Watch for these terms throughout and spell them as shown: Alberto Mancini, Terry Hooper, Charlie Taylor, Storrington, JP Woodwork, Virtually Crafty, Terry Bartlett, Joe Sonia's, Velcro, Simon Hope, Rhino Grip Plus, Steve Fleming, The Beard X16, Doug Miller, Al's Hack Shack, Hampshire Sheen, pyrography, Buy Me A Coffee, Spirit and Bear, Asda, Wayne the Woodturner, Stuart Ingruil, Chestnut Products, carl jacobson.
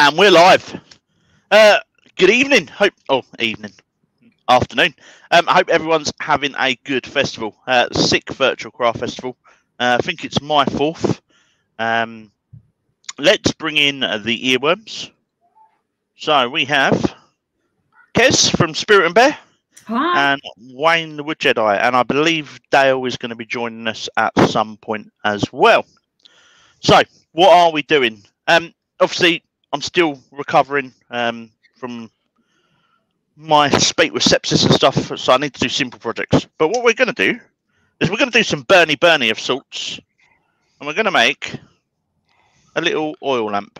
And we're live. Good evening. Afternoon. I hope everyone's having a good festival. Sick Virtual Craft Festival. I think it's my fourth. Let's bring in the earworms. So we have Kes from Spirit and Bear. Hi. And Wayne the Wood Jedi. And I believe Dale is going to be joining us at some point as well. So what are we doing? Obviously, I'm still recovering from my spate with sepsis and stuff, so I need to do simple projects. But what we're going to do is we're going to do some burny of sorts, and we're going to make a little oil lamp.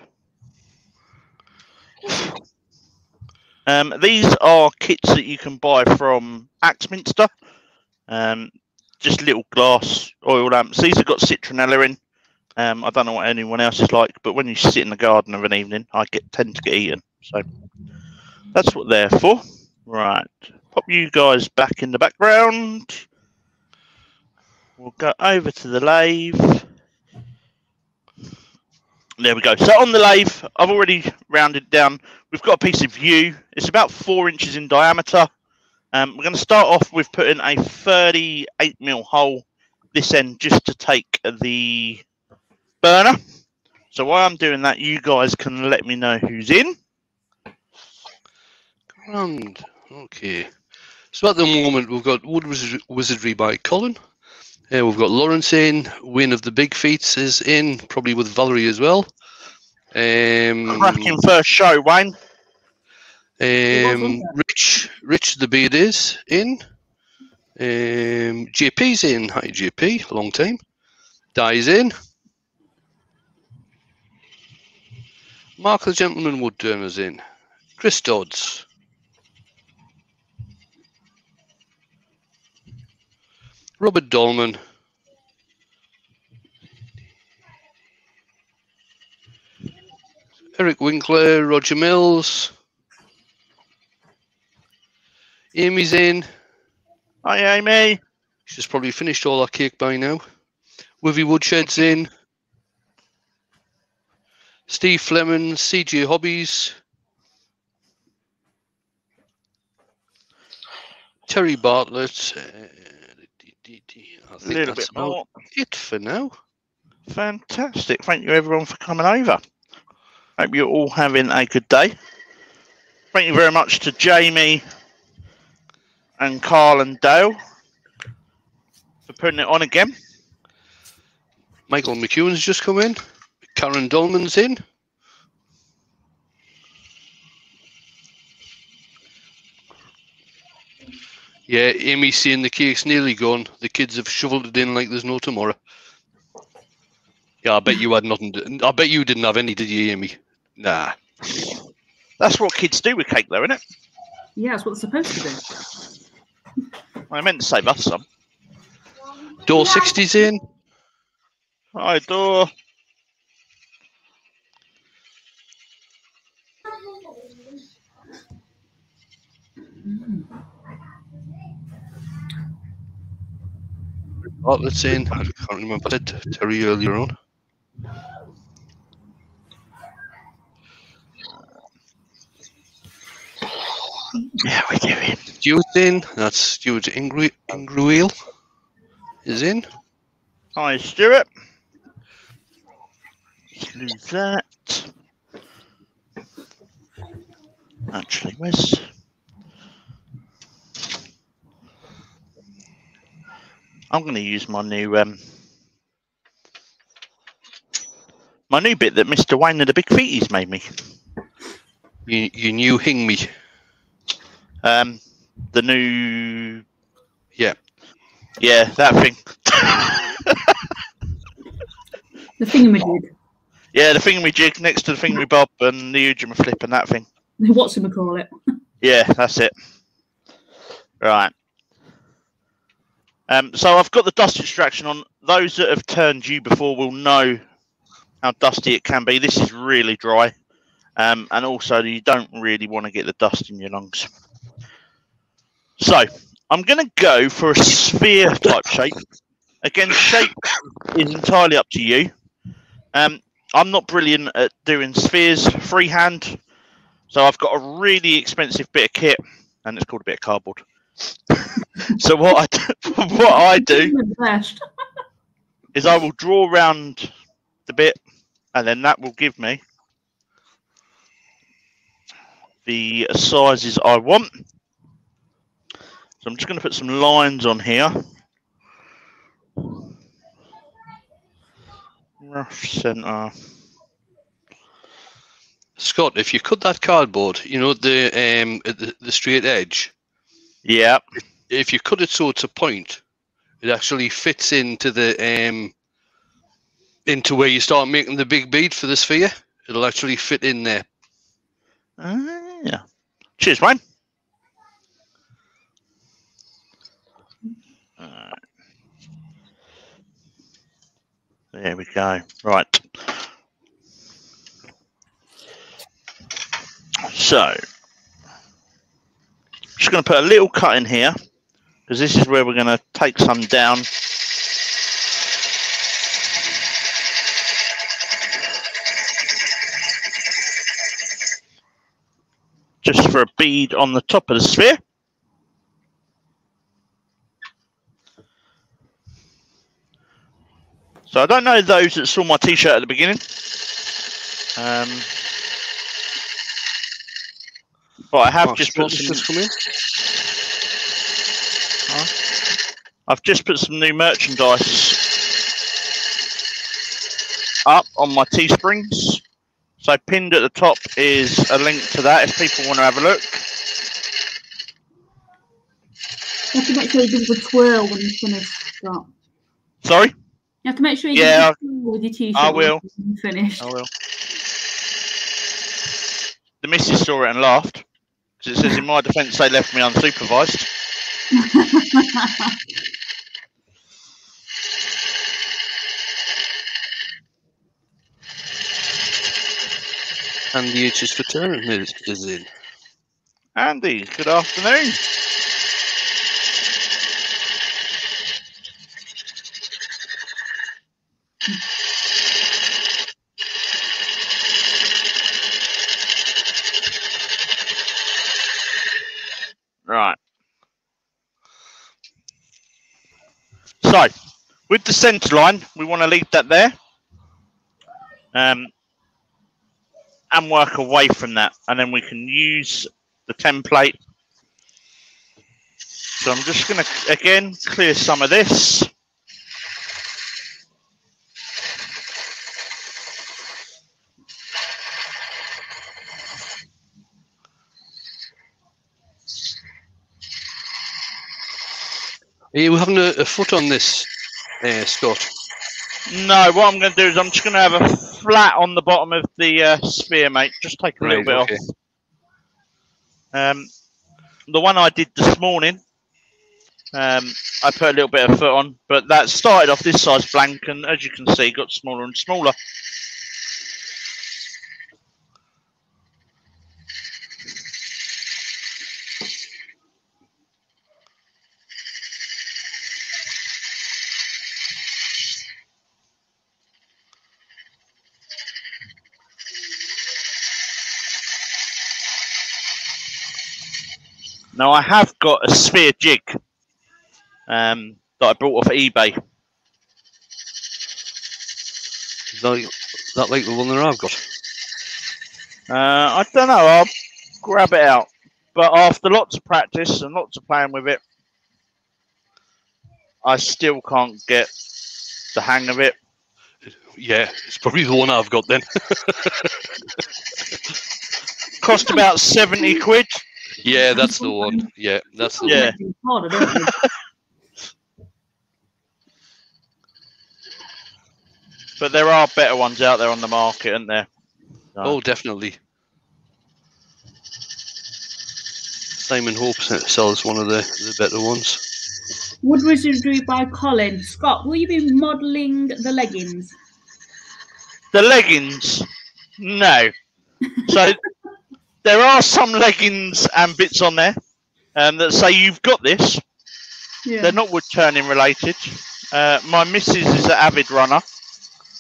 These are kits that you can buy from Axminster, just little glass oil lamps. These have got citronella in. I don't know what anyone else is like, but when you sit in the garden of an evening, I tend to get eaten. So that's what they're for. Right. Pop you guys back in the background. We'll go over to the lathe. There we go. So on the lathe, I've already rounded down. We've got a piece of yew. It's about 4 inches in diameter. We're going to start off with putting a 38mm hole this end just to take the burner. So while I'm doing that, you guys can let me know who's in. Grand. Okay. So at the moment, we've got Wood Wizardry by Colin. We've got Lawrence in. Wayne of the Big Feats is in, probably with Valerie as well. Cracking first show, Wayne. Rich the Beard is in. JP's in. Hi, JP. Long time. Di's in. Mark the Gentleman Woodturner's in. Chris Dodds. Robert Dolman. Eric Winkler, Roger Mills. Amy's in. Hi, Amy. She's probably finished all our cake by now. Wivy Woodshed's in. Steve Fleming, CJ Hobbies, Terry Bartlett. I think that's about it for now. Fantastic. Thank you, everyone, for coming over. Hope you're all having a good day. Thank you very much to Jamie and Carl and Dale for putting it on again. Michael McEwen's just come in. Karen Dolman's in. Yeah, Amy's saying the cake's nearly gone. The kids have shoveled it in like there's no tomorrow. Yeah, I bet you had nothing. I bet you didn't have any, did you, Amy? Nah. That's what kids do with cake, though, isn't it? Yeah, that's what they're supposed to do. I meant to save us some. Door 60's in. Hi, Door. Oh, that's in. I can't remember that Terry earlier on. Yeah, we do it. Stuart's in. That's Stuart Ingruil is in. Hi, Stuart. Let's lose that. Actually, where's I'm going to use my new bit that Mr. Wayne of the Big Feeties made me. You new hing me. The new yeah that thing. The thingamajig. Yeah, the thingamajig next to the thingamabob and the ujima flip and that thing. What's him call it? Yeah, that's it. Right. So I've got the dust extraction on. Those that have turned you before will know how dusty it can be. This is really dry. And also you don't really want to get the dust in your lungs. So I'm going to go for a sphere type shape. Again, shape is entirely up to you. I'm not brilliant at doing spheres freehand, so I've got a really expensive bit of kit, and it's called a bit of cardboard. So what I do is I will draw around the bit, and then that will give me the sizes I want. So I'm just going to put some lines on here. Rough centre. Scott, if you cut that cardboard, you know, the straight edge. Yeah. If you cut it so it's a point, it actually fits into the into where you start making the big bead for the sphere. It'll actually fit in there. Yeah. Cheers, Wayne. There we go. Right. So, I'm just going to put a little cut in here because this is where we're going to take some down. Just for a bead on the top of the sphere. So I don't know those that saw my t-shirt at the beginning. But I have just put some... I've just put some new merchandise up on my Teesprings. So pinned at the top is a link to that if people want to have a look. You have to make sure you give it a twirl when you finish. Sorry? You have to make sure you with your t-shirt. I will. When you finish. I will. The missus saw it and laughed because it says, in my defence, they left me unsupervised. And the Uches for Turner is in. Andy, good afternoon. Right. So, with the centre line, we want to leave that there, and work away from that, and then we can use the template. So I'm just going to again clear some of this. Are you having a foot on this, Scott? No, what I'm going to do is I'm just going to have a flat on the bottom of the sphere, mate. Just take a little bit off. The one I did this morning, I put a little bit of foot on, but that started off this size blank, and as you can see, got smaller and smaller. Now, I have got a sphere jig that I bought off eBay. Is that like the one that I've got? I don't know. I'll grab it out. But after lots of practice and lots of playing with it, I still can't get the hang of it. Yeah, it's probably the one I've got then. Cost about 70 quid. Yeah, that's the one. Yeah, that's the one. But there are better ones out there on the market, aren't there? No. Oh, definitely. Simon Hope sells one of the better ones. Wood Wizardry by Colin. Scott, will you be modelling the leggings? The leggings? No. So... There are some leggings and bits on there that say you've got this. Yeah. They're not wood turning related. My missus is an avid runner.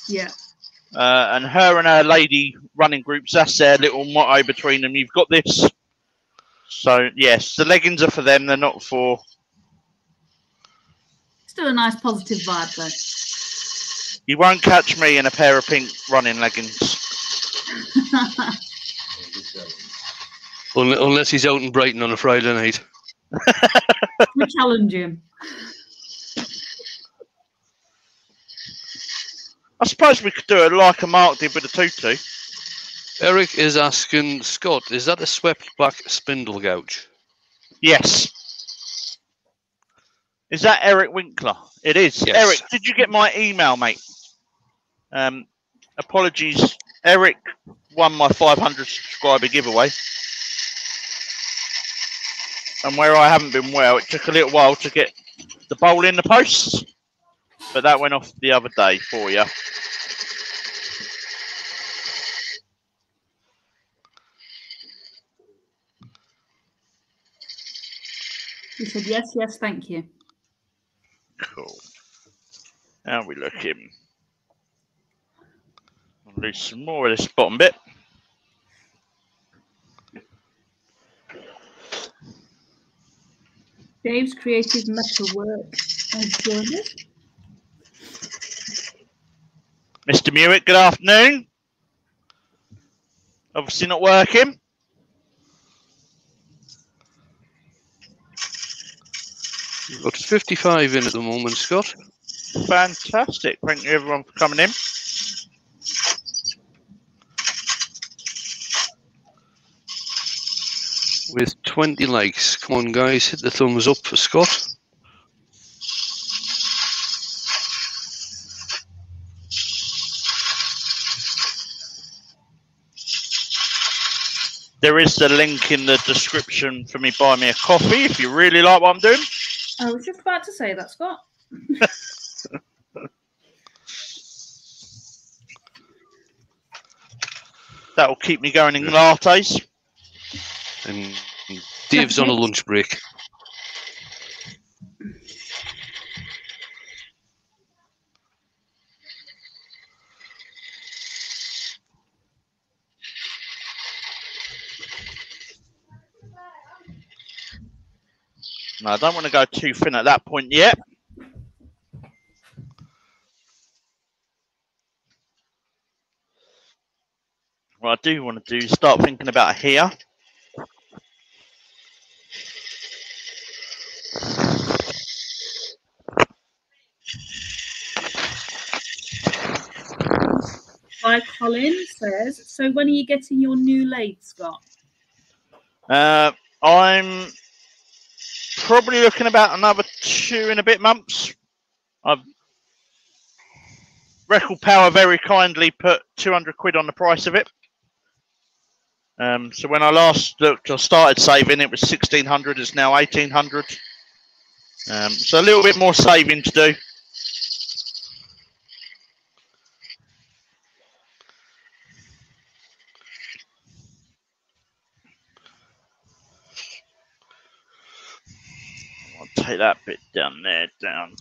Yeah. And her lady running groups, that's their little motto between them. You've got this. So, yes, the leggings are for them. They're not for... Still a nice positive vibe, though. You won't catch me in a pair of pink running leggings. Unless he's out in Brighton on a Friday night. We challenge him. I suppose we could do it like a Mark did with a tutu. Eric is asking, Scott, is that a swept back spindle gouge? Yes. Is that Eric Winkler? It is. Yes. Eric, did you get my email, mate? Apologies. Eric won my 500 subscriber giveaway. And where I haven't been well, it took a little while to get the bowl in the post. But that went off the other day for you. He said, yes, yes, thank you. Cool. Now we look in. I'll lose some more of this bottom bit. Dave's creative metalwork and joiners. Mr. Mewitt, good afternoon. Obviously not working. You've got 55 in at the moment, Scott. Fantastic. Thank you, everyone, for coming in. With 20 likes. Come on, guys. Hit the thumbs up for Scott. There is the link in the description for me buy me a coffee if you really like what I'm doing. I was just about to say that, Scott. That'll keep me going in lattes. And Dave's on a lunch break. No, I don't want to go too thin at that point yet. What I do want to do is start thinking about here. Hi, Colin says, so when are you getting your new lathe, Scott? I'm... probably looking about another 2 and a bit months. I've Record Power very kindly put 200 quid on the price of it. So when I last looked, I started saving. It was 1,600. It's now 1,800. So a little bit more saving to do. Take that bit down there, down.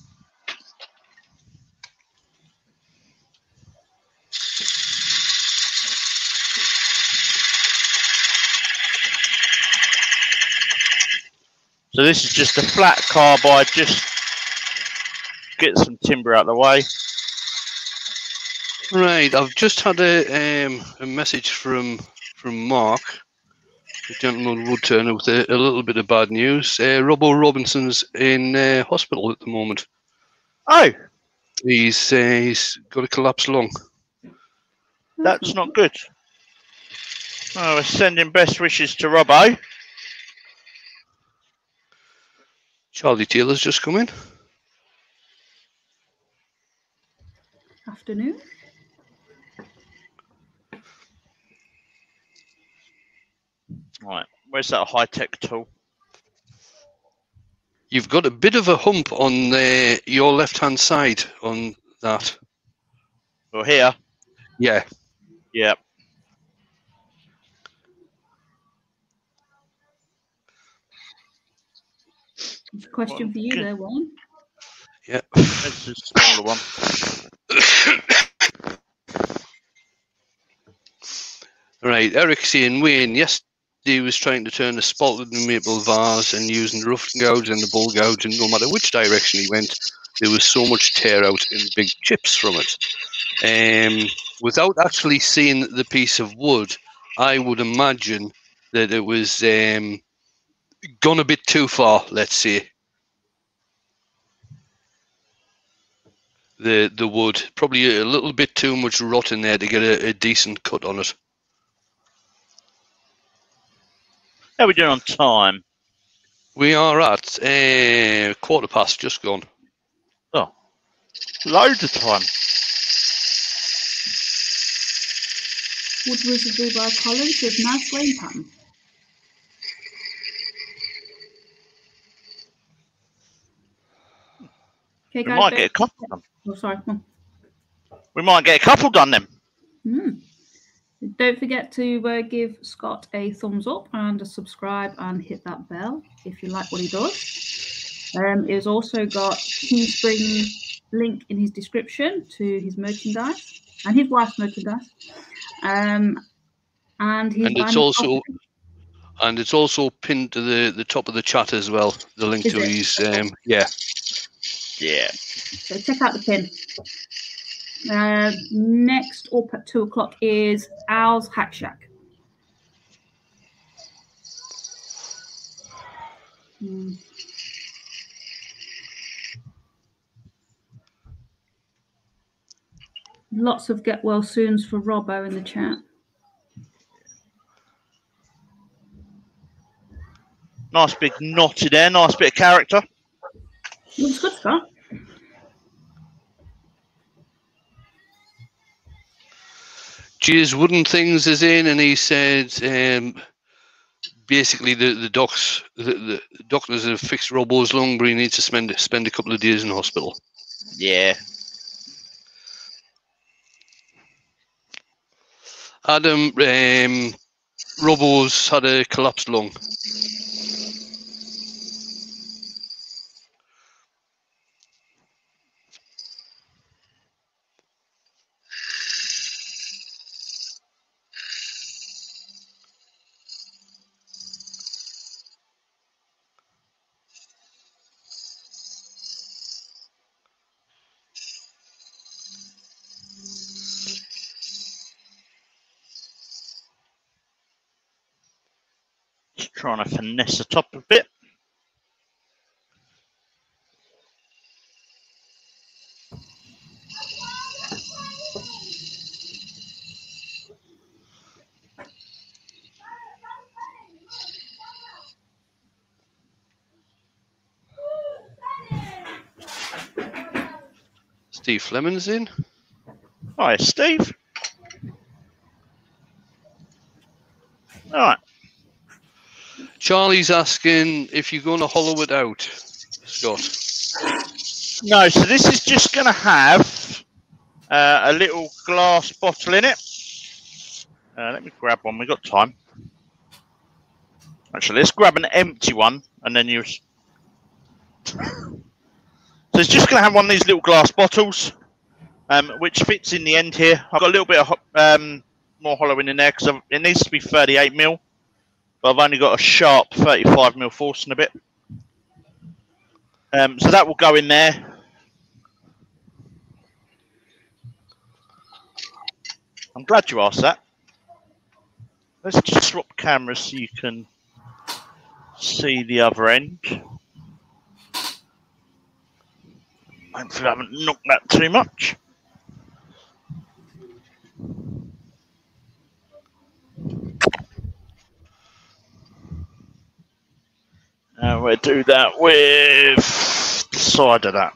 So this is just a flat carbide, just get some timber out of the way. Right, I've just had a message from Mark, the gentleman Woodturner, with a little bit of bad news. Robbo Robinson's in hospital at the moment. Oh, he's got a collapsed lung. That's not good. Oh, we're sending best wishes to Robbo. Charlie Taylor's just come in. Afternoon. Right, where's that high-tech tool? You've got a bit of a hump on your left-hand side on that. Or here? Yeah. Yeah. It's a question for you there, Wayne. Yeah. That's a smaller one. Right, Eric's saying, Wayne, yesterday was trying to turn a spotted maple vase and using the rough gouge and the bull gouge, and no matter which direction he went, there was so much tear out and big chips from it. Without actually seeing the piece of wood, I would imagine that it was gone a bit too far, let's say. The wood, probably a little bit too much rot in there to get a decent cut on it. How are we doing on time? We are at 1/4 past, just gone. Oh, loads of time. Wood was a Bilbao Collins with nice rain pattern. Okay, guys, we might get a couple done. Oh, sorry. We might get a couple done then. Mm. Don't forget to give Scott a thumbs up and a subscribe and hit that bell if you like what he does. He's also got Teespring link in his description to his merchandise and his wife's merchandise. And it's also pinned to the top of the chat as well. The link to his So check out the pin. Next up at 2 o'clock is Al's Hack Shack. Lots of get well soons for Robbo in the chat. Nice big knotty there, nice bit of character. Looks good, Scott. Cheers, Wooden Things is in, and he said basically the doctors have fixed Robbo's lung, but he needs to spend a couple of days in hospital. Yeah. Adam, Robbo's had a collapsed lung. Trying to finesse the top a bit. Steve Fleming's in. Hi, Steve. All right. Charlie's asking if you're going to hollow it out, Scott. No, so this is just going to have a little glass bottle in it. Let me grab one. We've got time. Actually, let's grab an empty one, and then you... So it's just going to have one of these little glass bottles, which fits in the end here. I've got a little bit of more hollowing in there, because it needs to be 38 mil. But I've only got a sharp 35mm forcing a bit. So that will go in there. I'm glad you asked that. Let's just swap cameras so you can see the other end. Hopefully I haven't knocked that too much. And we'll do that with the side of that.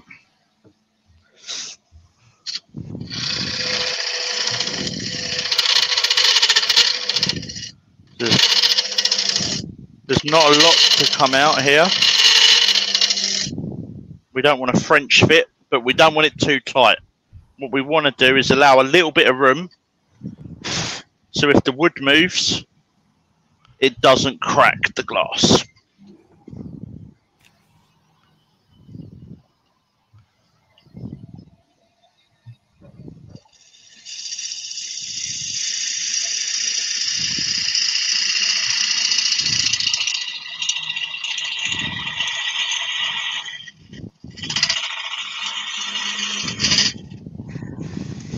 There's not a lot to come out here. We don't want a French fit, but we don't want it too tight. What we want to do is allow a little bit of room, so if the wood moves, it doesn't crack the glass.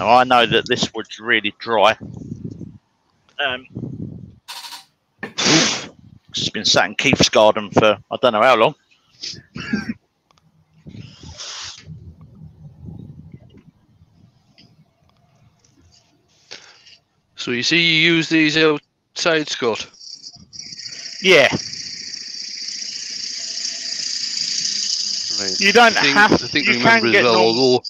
Now, I know that this wood's really dry. It's been sat in Keith's garden for I don't know how long. So you see, you use these outside, Scott. Yeah. Right. You don't have to. You can get well, although,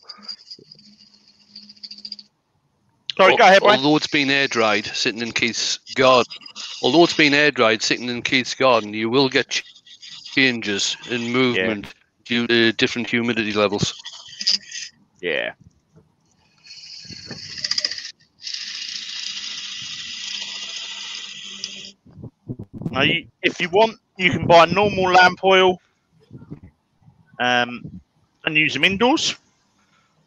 sorry, go ahead, Wayne. Although it's been air dried, sitting in Keith's garden. Although it's been air dried, sitting in Keith's garden, you will get changes in movement due to different humidity levels. Yeah. Now, you, if you want, you can buy normal lamp oil and use them indoors.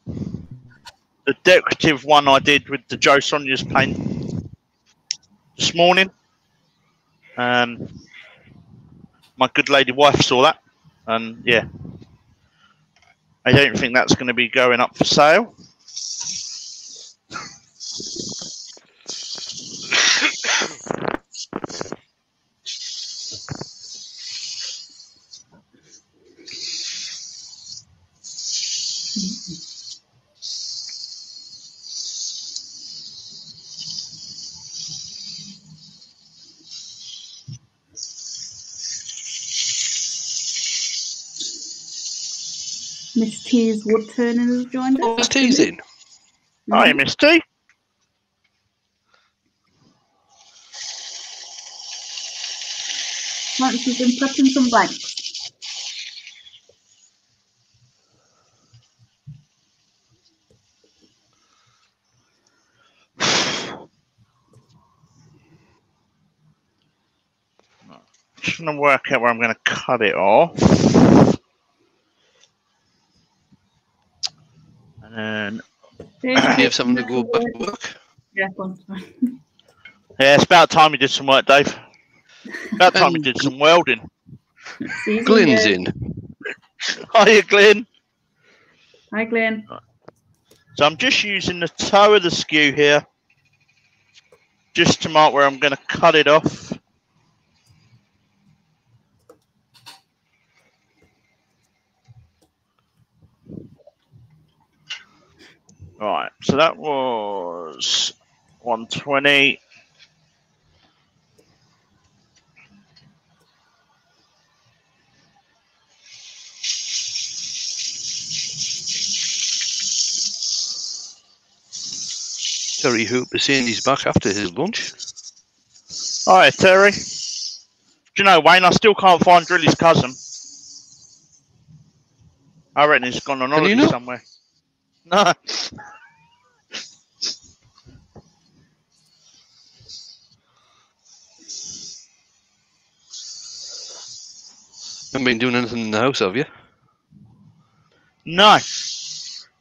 The decorative one I did with the Joe Sonia's paint this morning. My good lady wife saw that, and yeah, I don't think that's going to be going up for sale. Miss T's Woodturner has joined us. Oh, Miss T's in. Hi, Miss T. Once she's been prepping some blanks. I'm trying to work out where I'm going to cut it off. And you have something to go back to work? Yeah, it's about time you did some work, Dave. About time you did some welding. Glenn's in. Hiya, Glenn. Hi, Glenn. So I'm just using the toe of the skew here just to mark where I'm going to cut it off. Right, so that was 120. Terry Hooper saying he's back after his lunch. All right, Terry. Do you know, Wayne, I still can't find Drilly's cousin. I reckon he's gone on holiday somewhere. No. Haven't been doing anything in the house, have you? No.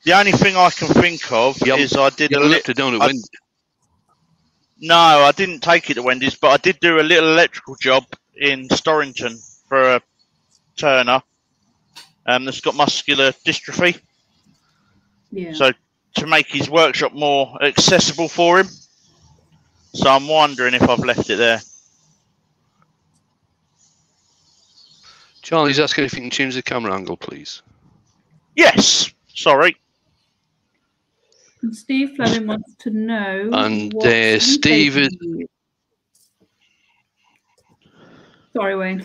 The only thing I can think of is I did a little down at Wendy's. No, I didn't take it to Wendy's, but I did do a little electrical job in Storrington for a turner that's got muscular dystrophy. Yeah. So to make his workshop more accessible for him. So I'm wondering if I've left it there. Charlie's asking if you can change the camera angle, please. Yes. Sorry. And Steve Fleming wants to know. And Steve is. Sorry, Wayne.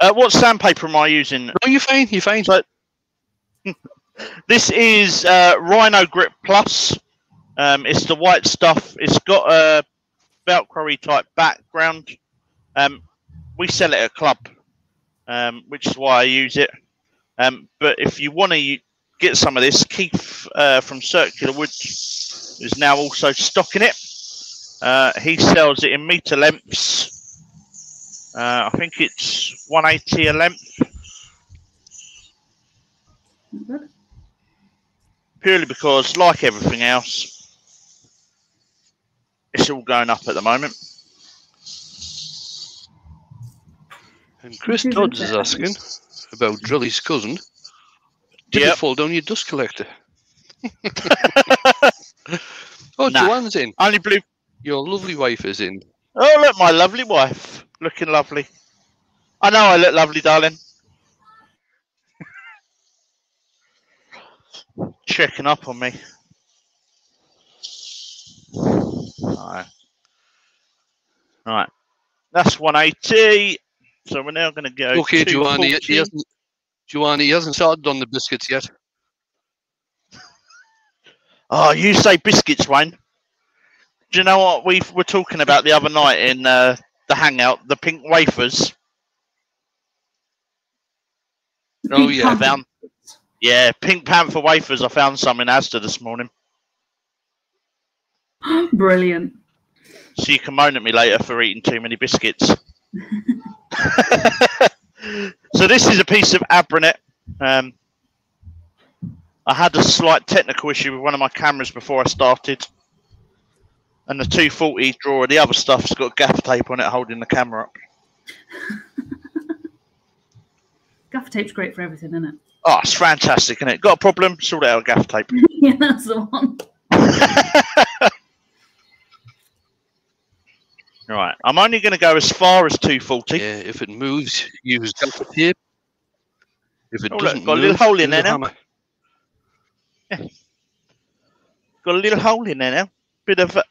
What sandpaper am I using? No, you're fine. You're fine. So... This is Rhino Grip Plus. It's the white stuff. It's got a Velcro-y type background. We sell it at a club, which is why I use it. But if you want to get some of this, Keith from Circular Woods is now also stocking it. He sells it in meter lengths. I think it's 180 a length. Mm-hmm. Purely because, like everything else, it's all going up at the moment. And Chris Dodds is asking about Drilly's cousin. Did it fall down your dust collector? Oh, nah. Joanne's in. Only blue. Your lovely wife is in. Oh, look, my lovely wife. Looking lovely. I know I look lovely, darling. Checking up on me. Alright. Alright. That's 180. So we're now going to go. Okay, Joanne, he hasn't started on the biscuits yet. Oh, you say biscuits, Wayne. Do you know what we were talking about the other night in the hangout? The pink wafers. Oh, yeah. Yeah, Pink Panther wafers. I found some in Asda this morning. Brilliant. So you can moan at me later for eating too many biscuits. So this is a piece of Abranet. I had a slight technical issue with one of my cameras before I started. And the 240 drawer, the other stuff's got gaff tape on it holding the camera up. Gaff tape's great for everything, isn't it? Oh, it's fantastic, isn't it? Got a problem? Sort out gaff tape. Yeah, that's the one. Right, I'm only going to go as far as 240. Yeah, if it moves, use gaff tape. If it doesn't, got a little hole in there now. Yeah. Got a little hole in there now. Bit of a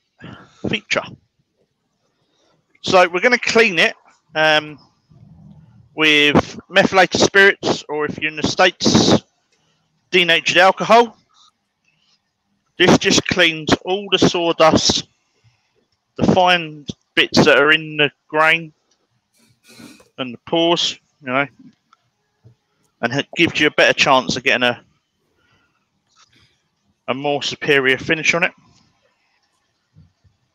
feature. So we're going to clean it with methylated spirits, or if you're in the States, denatured alcohol. This just cleans all the sawdust, the fine bits that are in the grain and the pores, you know, and it gives you a better chance of getting a more superior finish on it.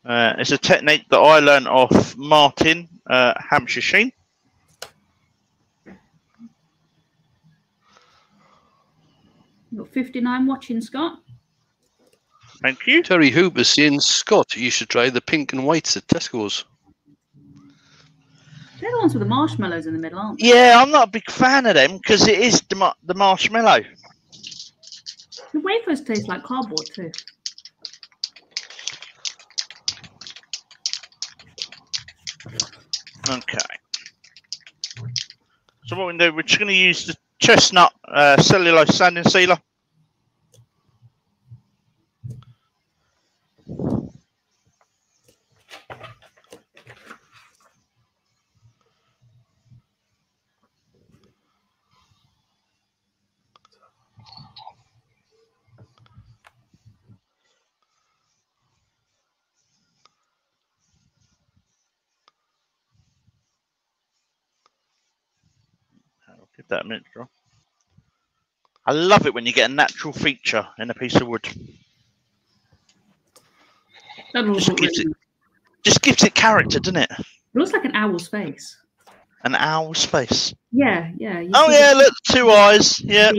It's a technique that I learned off Martin, Hampshire Sheen. You've got 59 watching, Scott. Thank you. Terry Hooper's saying, Scott, you should try the pink and whites at Tesco's. They're the ones with the marshmallows in the middle, aren't they? Yeah, I'm not a big fan of them because it is the marshmallow. The wafers taste like cardboard too. Okay. So what we do, we're just going to use the chestnut cellulose sanding sealer. That miniature. I love it when you get a natural feature in a piece of wood. Just gives it character, doesn't it? It looks like an owl's face. An owl's face. Yeah, yeah. Oh yeah, look, two eyes. Yeah.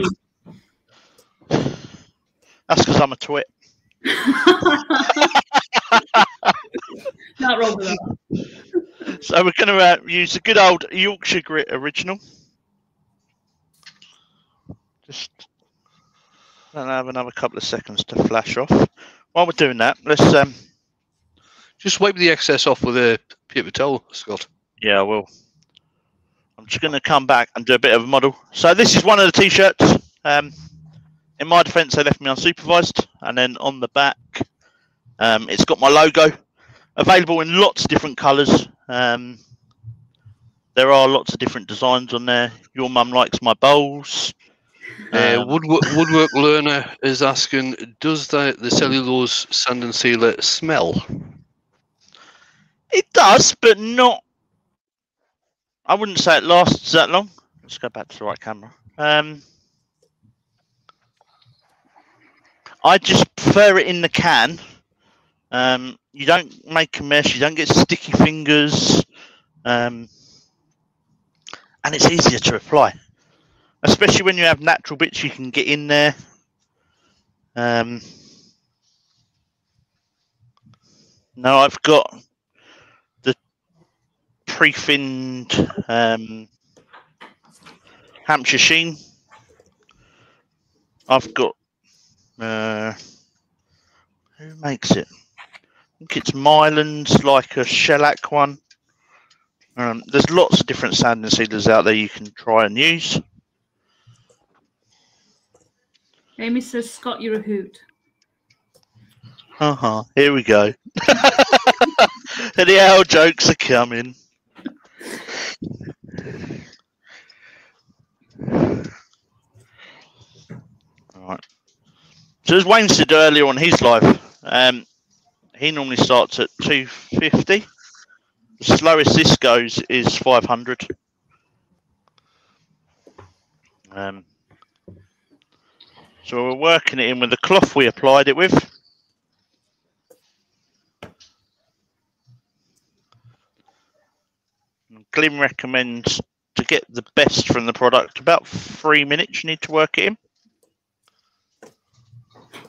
That's because I'm a twit. Not wrong with that. So we're going to use a good old Yorkshire Grit original. Just I'll have another couple of seconds to flash off. While we're doing that, let's just wipe the excess off with a paper towel, Scott. Yeah, I will. I'm just going to come back and do a bit of a model. So this is one of the t-shirts. In my defence, they left me unsupervised, and then on the back, it's got my logo. Available in lots of different colours. There are lots of different designs on there. Your mum likes my bowls. Woodwork Learner is asking, does the cellulose sand and sealer smell? It does, but not. I wouldn't say it lasts that long. Let's go back to the right camera. I just prefer it in the can. You don't make a mess. You don't get sticky fingers. And it's easier to apply. Especially when you have natural bits you can get in there. Now I've got the pre-finned Hampshire Sheen. I've got Who makes it? I think it's Mylands, like a shellac one. There's lots of different sand and sealers out there you can try and use. Amy says, Scott, you're a hoot. Uh-huh. Here we go. The owl jokes are coming. All right. So as Wayne said earlier on his live, he normally starts at 250. The slowest this goes is 500. So we're working it in with the cloth we applied it with. Glyn recommends, to get the best from the product, about 3 minutes you need to work it in.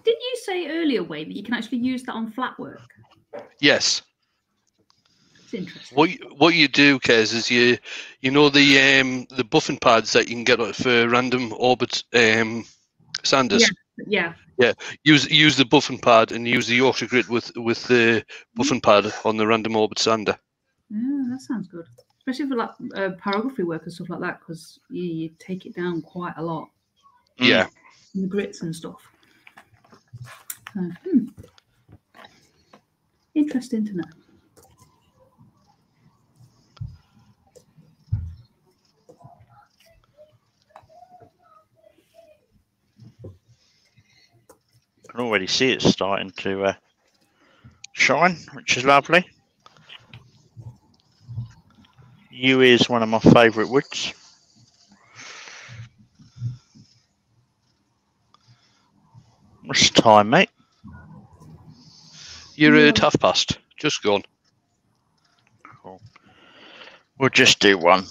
Didn't you say earlier, Wayne, that you can actually use that on flat work? Yes. It's interesting. What you do, Kez, is you know the buffing pads that you can get for random orbit sanders. Yeah. Use the buffing pad and use the Yorkshire Grit with the buffing pad on the random orbit sander. Yeah, that sounds good, especially for like pyrography work and stuff like that, because you take it down quite a lot. Yeah. And the grits and stuff. So, interesting to know. I can already see it starting to shine, which is lovely. Yew is one of my favourite woods. What's the time, mate? You're at 1:30. Just gone. Cool. We'll just do one.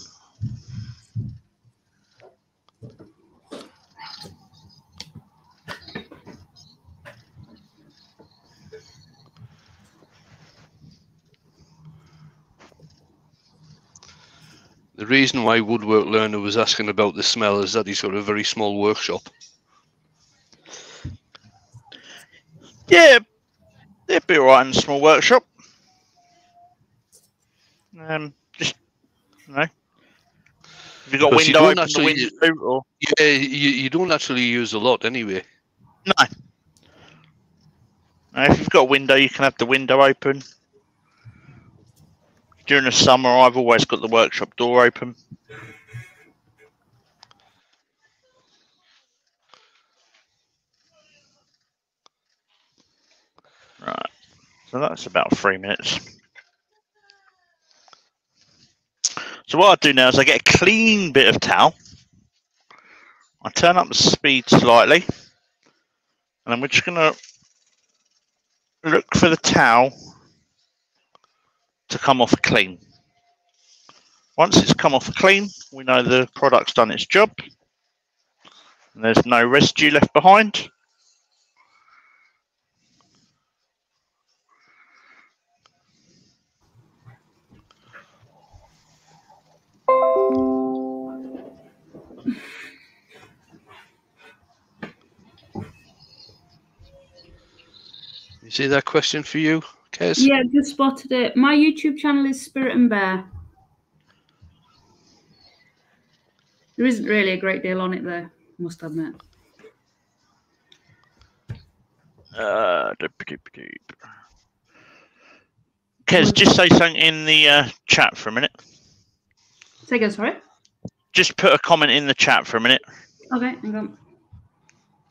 The reason why Woodwork Learner was asking about the smell is that he's got a very small workshop. Yeah, they'd be all right in a small workshop. Just, you know, have you got window open, actually, the window too, or? Yeah, you don't actually use a lot anyway. No. If you've got a window, you can have the window open. During the summer, I've always got the workshop door open. Right, so that's about 3 minutes. So what I do now is I get a clean bit of towel. I turn up the speed slightly. And then we're just going to look for the towel to come off clean. Once it's come off clean, we know the product's done its job and there's no residue left behind. You see that question for you? Yes. Yeah, just spotted it. My YouTube channel is Spirit and Bear. There isn't really a great deal on it, though, must admit. Kez, just say something in the chat for a minute. Say again, sorry? Just put a comment in the chat for a minute. Okay, hang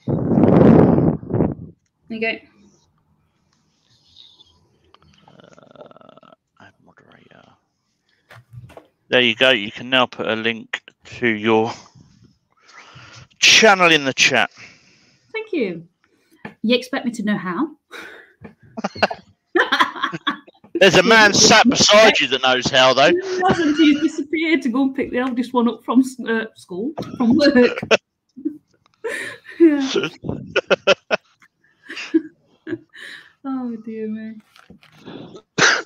on. There you go. There you go. You can now put a link to your channel in the chat. Thank you. You expect me to know how? There's a man sat beside you that knows how, though. He hasn't. He's disappeared to go and pick the eldest one up from school, from work. Oh, dear me.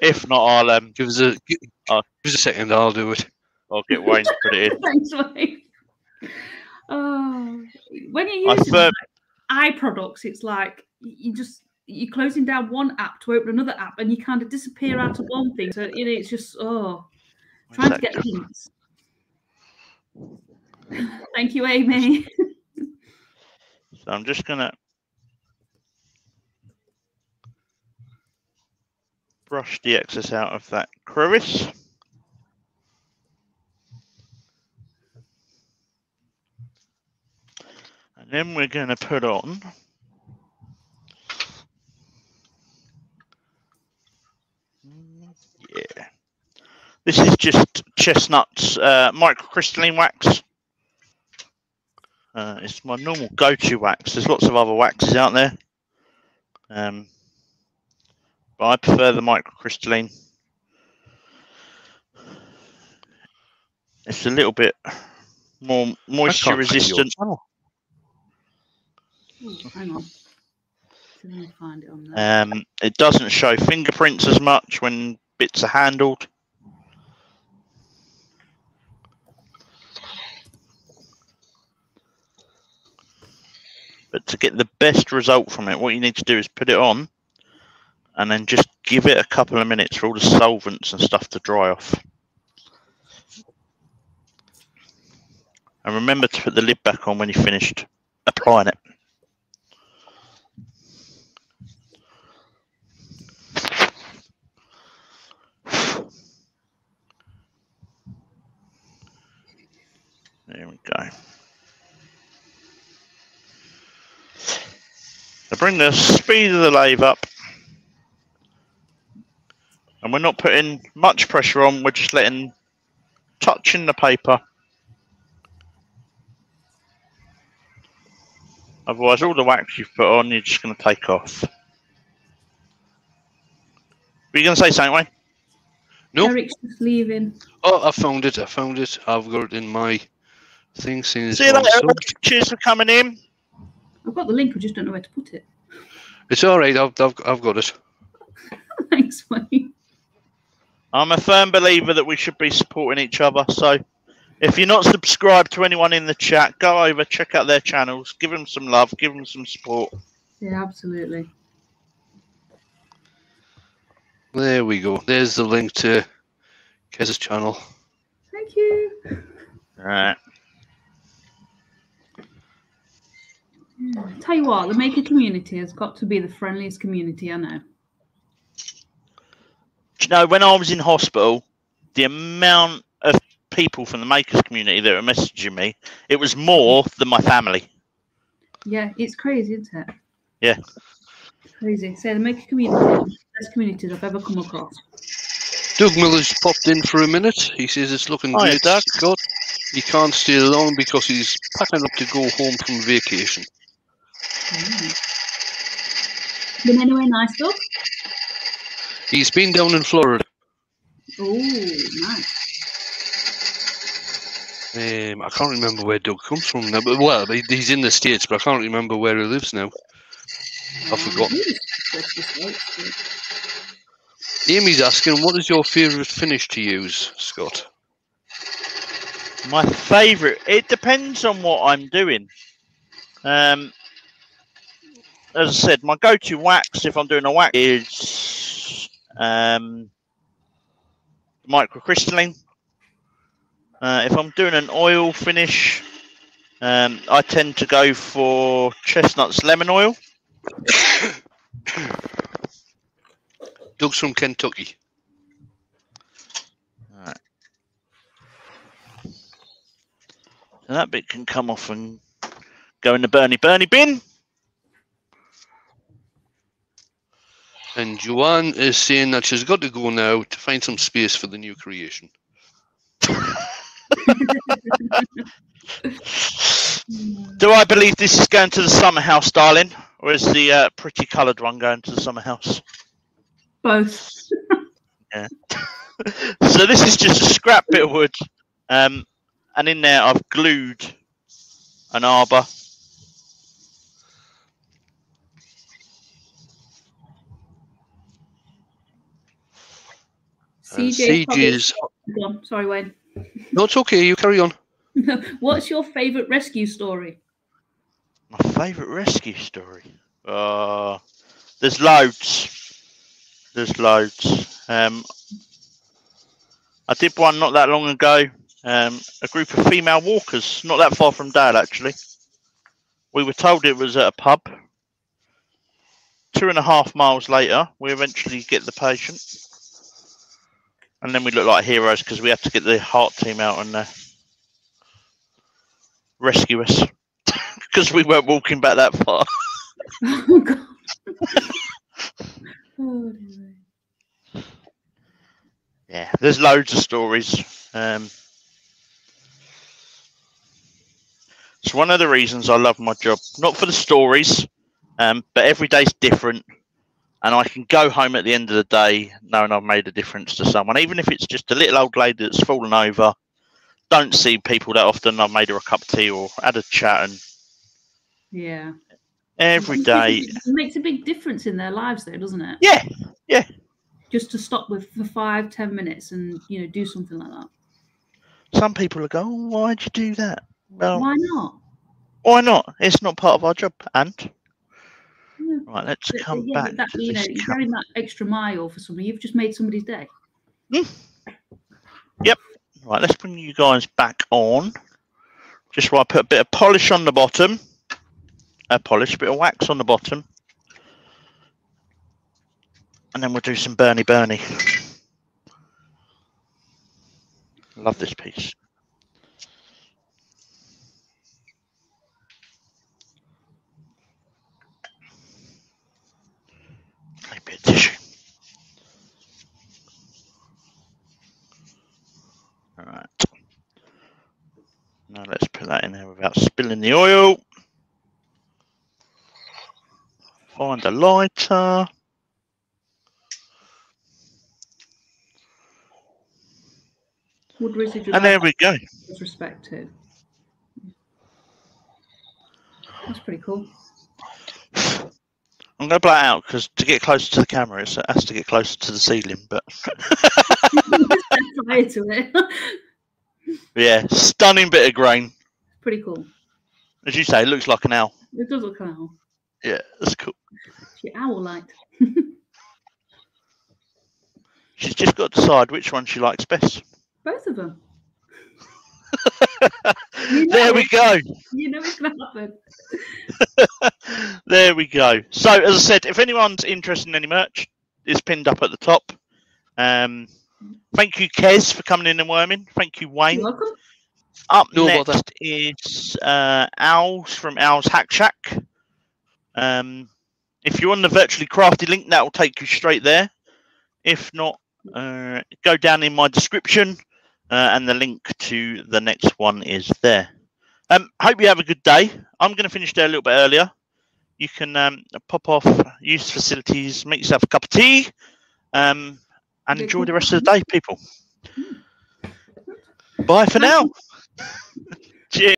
If not, I'll give us a second. I'll do it. I'll get Wayne to put it in. Thanks, Wayne. Oh, when are you using that? eye products, it's like you're closing down one app to open another app, and you kind of disappear out of one thing. So you know, it's just trying to get hints. Thank you, Amy. So I'm just gonna brush the excess out of that crevice. And then we're going to put on this is just Chestnut's microcrystalline wax. It's my normal go-to wax. There's lots of other waxes out there, but I prefer the microcrystalline. It's a little bit more moisture resistant. Ooh, hang on. Find it, on there. It doesn't show fingerprints as much when bits are handled. But to get the best result from it, what you need to do is put it on and then just give it a couple of minutes for all the solvents and stuff to dry off. And remember to put the lid back on when you've finished applying it. There we go. So bring the speed of the lathe up. And we're not putting much pressure on, we're just letting touching the paper. Otherwise all the wax you've put on, you're just gonna take off. Were you gonna say something, Wayne? No. Eric's just leaving. Oh, I found it, I found it. I've got it in my thing. See you later. Cheers for coming in. I've got the link, I just don't know where to put it. It's all right, I've got it. Thanks, Wayne. I'm a firm believer that we should be supporting each other. So if you're not subscribed to anyone in the chat, go over, check out their channels, give them some love, give them some support. Yeah, absolutely. There we go. There's the link to Kez's channel. Thank you. All right. Tell you what, the maker community has got to be the friendliest community I know. Do you know, when I was in hospital, the amount of people from the makers community that were messaging me, it was more than my family. Yeah, it's crazy, isn't it? Yeah. It's crazy. So the maker community, best communities I've ever come across. Doug Miller's popped in for a minute. He says it's looking great. God, he can't stay long because he's packing up to go home from vacation. Mm. Been anywhere nice, Doug? He's been down in Florida. Oh, nice. I can't remember where Doug comes from now. But, well, he's in the States, but I can't remember where he lives now. I've forgotten. Amy's asking, what is your favourite finish to use, Scott? My favourite? It depends on what I'm doing. As I said, my go-to wax, if I'm doing a wax, is microcrystalline. If I'm doing an oil finish, I tend to go for Chestnut's lemon oil. Doug's from Kentucky. All right. So that bit can come off and go in the Bernie bin. And Joanne is saying that she's got to go now to find some space for the new creation. Do I believe this is going to the summer house, darling? Or is the pretty coloured one going to the summer house? Both. Yeah. So this is just a scrap bit of wood, and in there I've glued an arbor. CJ's. Sorry, Wayne. No, it's okay. You carry on. What's your favourite rescue story? My favourite rescue story. There's loads. There's loads. I did one not that long ago. A group of female walkers, not that far from Dale, actually. We were told it was at a pub. 2.5 miles later, we eventually get the patient. And then we look like heroes because we have to get the heart team out and rescue us. Because we weren't walking back that far. Oh, God. Oh, dear. Yeah, there's loads of stories. It's one of the reasons I love my job. Not for the stories, but every day's different. And I can go home at the end of the day knowing I've made a difference to someone. Even if it's just a little old lady that's fallen over. Don't see people that often. I've made her a cup of tea or had a chat. And yeah. Every day. It makes a big difference in their lives though, doesn't it? Yeah, yeah. Just to stop with for 5, 10 minutes and, you know, do something like that. Some people will go, oh, why'd you do that? Well, why not? Why not? It's not part of our job. And... yeah. Right, let's come back. That, you know, you're going that extra mile for somebody. You've just made somebody's day. Mm. Yep. Right, let's bring you guys back on. Just while I put a bit of polish on the bottom. A bit of wax on the bottom. And then we'll do some Burny Burny. Love this piece. Bit of tissue. All right. Now let's put that in there without spilling the oil. Find a lighter. Wood residue. And there we go. It's respected. That's pretty cool. I'm going to blow it out because to get closer to the camera, it has to get closer to the ceiling. But yeah, stunning bit of grain. Pretty cool. As you say, it looks like an owl. It does look like an owl. Yeah, that's cool. She's owl-like. She's just got to decide which one she likes best. Both of them. You know, there we go. You know it's going to happen. There we go. So, as I said, if anyone's interested in any merch, it's pinned up at the top. Thank you, Kez, for coming in and worming. Thank you, Wayne. You're welcome. Up next is Al's from Al's Hack Shack. If you're on the Virtually Crafty link, that will take you straight there. If not, go down in my description. And the link to the next one is there. Hope you have a good day. I'm going to finish there a little bit earlier. You can pop off, use facilities, make yourself a cup of tea, and enjoy the rest of the day, people. Bye for now. Cheers.